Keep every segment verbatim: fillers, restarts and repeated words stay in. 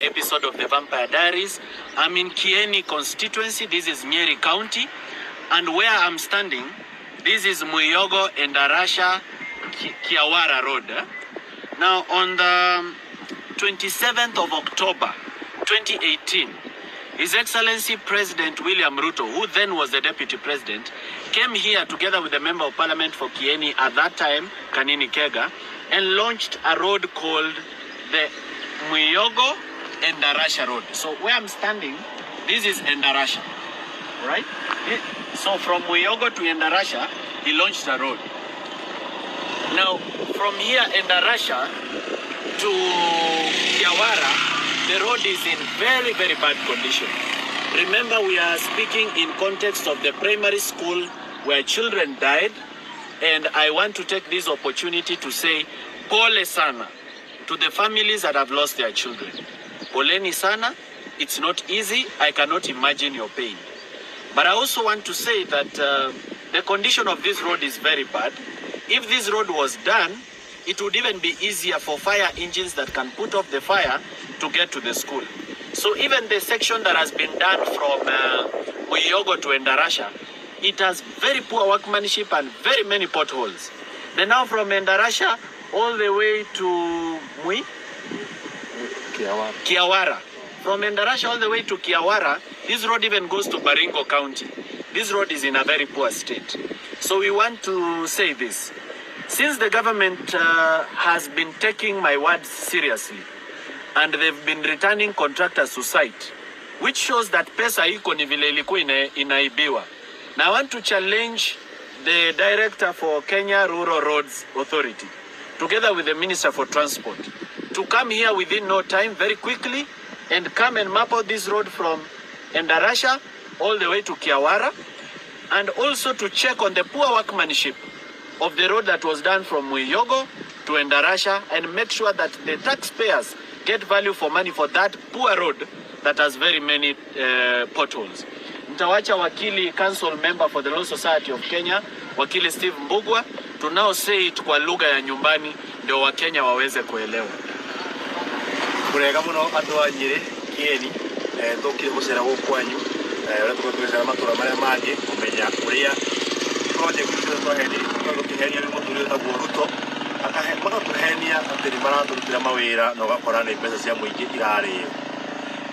Episode of the Vampire Diaries. I'm in Kieni constituency. This is Nyeri County, and where I'm standing, this is Muyogo Endarasha Kiawara Road. Now, on the twenty-seventh of October twenty eighteen, His Excellency President William Ruto, who then was the Deputy President, came here together with the Member of Parliament for Kieni at that time, Kanini Kega, and launched a road called the Muyogo Endarasha Road. So where I'm standing, this is Endarasha, right? So from Muyogo to Endarasha, he launched a road. Now, from here, Endarasha to Kiawara, the road is in very, very bad condition. Remember, we are speaking in context of the primary school where children died, and I want to take this opportunity to say, pole sana, to the families that have lost their children. Poleni sana, it's not easy. I cannot imagine your pain. But I also want to say that uh, the condition of this road is very bad. If this road was done, it would even be easier for fire engines that can put off the fire to get to the school. So even the section that has been done from uh, Muyogo to Endarasha, it has very poor workmanship and very many potholes. Then now from Endarasha all the way to Mui? Kiawara. Kiawara. From Endarasha all the way to Kiawara, this road even goes to Baringo County. This road is in a very poor state. So we want to say this. Since the government uh, has been taking my words seriously, and they've been returning contractors to site, which shows that pesa iko ni vile ilikuwa inaibiwa. Now I want to challenge the director for Kenya Rural Roads Authority, together with the Minister for Transport, to come here within no time, very quickly, and come and map out this road from Endarasha all the way to Kiawara, and also to check on the poor workmanship of the road that was done from Muyogo to Endarasha, and make sure that the taxpayers get value for money for that poor road that has very many uh, potholes. Nitawacha wakili council member for the Road Society of Kenya, wakili Steve Mbugwa, to now say it kwa lugha ya nyumbani ndio Wakenya waweze kuelewa. Kurega muno andu a Nyeri Kieni tukire gucera gukwanyu ura tukotucera matura maria mangi kumenya kuria project cio hedi tondu kihenia ni muturi ta Ruto akahe muno tuhenia atiri maratutira mawira no gakora ni mbeca cia muingi irari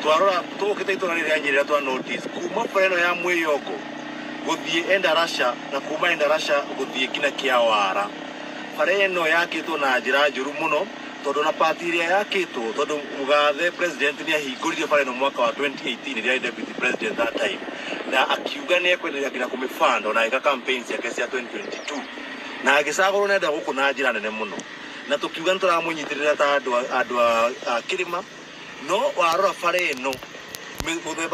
twarora tukite itura riri anyirira twa notice kuma pano ya Muyogo guthie Endarasha na kuma Endarasha guthie kina Kiawara pareno yakitwo na njira njuru muno tondu na patire yakitwo tondu mugathe president ni ahinguririe pareno mwaka wa twenty eighteen ria deputy president that time na akiuga ni ekwenderia kina kumifando na eka campaigns ya kesi ya twenty twenty-two na agisagoro nenda guku na njira nene muno na tukiuga ntura munyitirira ta andu andu a kirima no warora pareno billions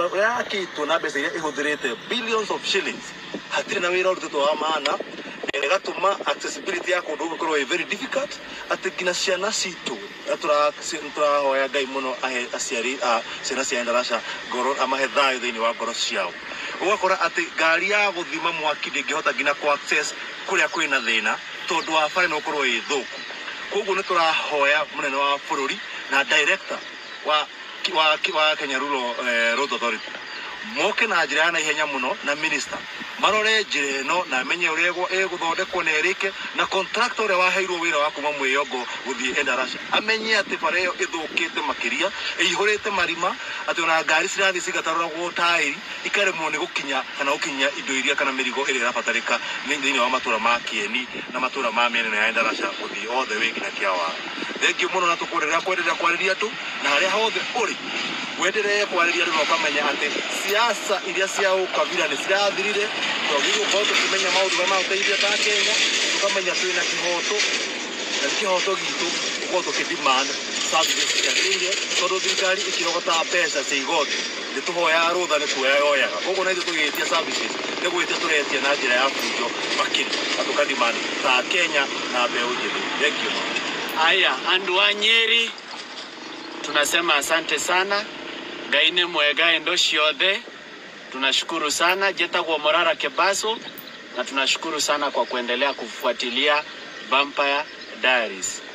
of shillings. Hatiri na wira to amana. Egatuma accessibility yako ndogo very difficult. Atikina ciana citu. Atura centra hoya gai muno ahe aciari a ciana cia Endarasha goro amahe thayo thini wa goro ciao. Ugakora ati ngari ya guthima mwaki ndingihota gina ku access kuria kwina thina tondu wa bare no korwo i thuku. Koguo ni turahoya munene wa bururi na director wa wa wa Kenya Rural Roads Authority moke na njira na ihenya muno na minister marore njira no na menye urego eguthondekwo na erike na contractor ure waheirwo wira wa kuma Muyogo guthie Endarasha amenye ati pareyo ithukite makiria ihurite marima ati ona ngari cirathi cigatarwo gutairi ikaremwo ni gukinya kana gukinya indo iria kana mirigo iri rabatarika ni ni wa matura ma Kieni na matura ma menene ya Endarasha guthie all the way na Kiawara. Thank you muno na tukurira kwenderea kwariria tu na haria hothe uri wenderea kwariria no pamenya ati siasa iria cia ukavira ni cirathirire twagiyo boto kumenya maundu ma uteithia ta Kenya tukamenya twina kihoto na kihoto gitu ukoto kidemand services ya Kenya todo thirikari ikirogota pesa cia igoto ni tuhoya rutha ni kuoyaga koguo na ithu tugitia services ni gwitia turetia na njira ya fujo makini atukadimani ta Kenya na beu jithi. Thank you. Haya, andu wa Nyeri, tunasema asante sana. Gaine mwega endo shiode. Tunashukuru sana. Jeta kwa Morara Kebaso. Na tunashukuru sana kwa kuendelea kufuatilia Vampire Diaries.